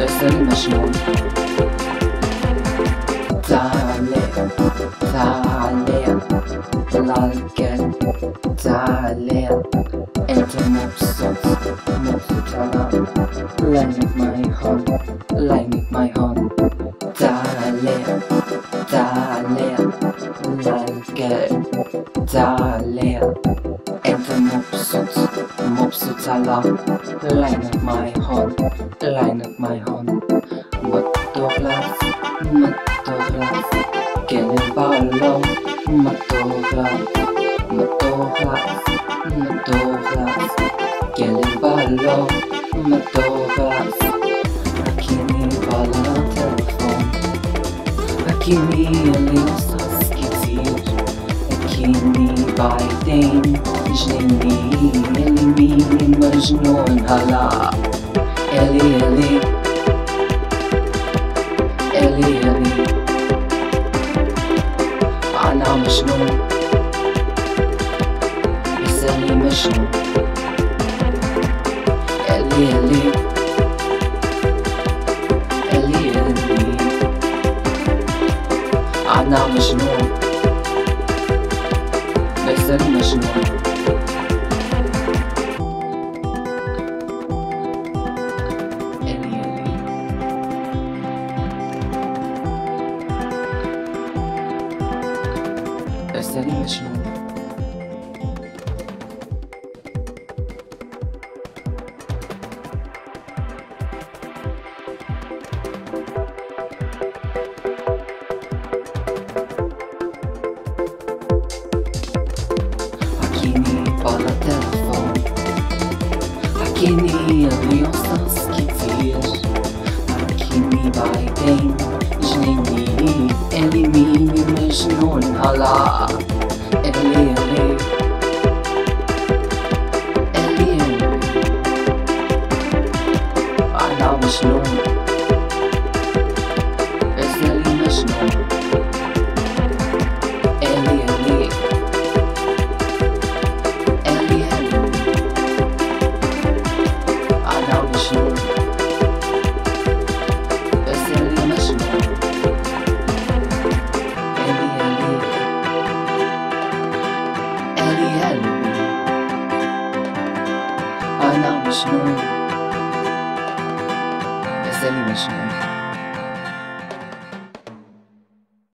بس ألي مجنون تعالي تعالي طلع الكلب تعالي أنت مبسوط أنا line up my home Dahlia, Dahlia, like a Dahlia and the mopsuits alarm line up my home Madoras, getting ballo Madoras, getting ballo Madoras, aquí mi bala telefon, aquí mi aliosas kitir, aquí mi baiten, jneni, elimi, majnun, hala, eli eli, eli eli, ana majnun, is eli majnun. Elli Elli, Elli Elli, أنا مجنون بس أنا مجنون. Elli Elli, بس أنا مجنون. Akini aliosas kitir, akini baiten, jneni, elimi, majnun, ala, eli eli, eli eli, ana majnun, es eli majnun, eli eli. أنا مجنون بس أنا مجنون.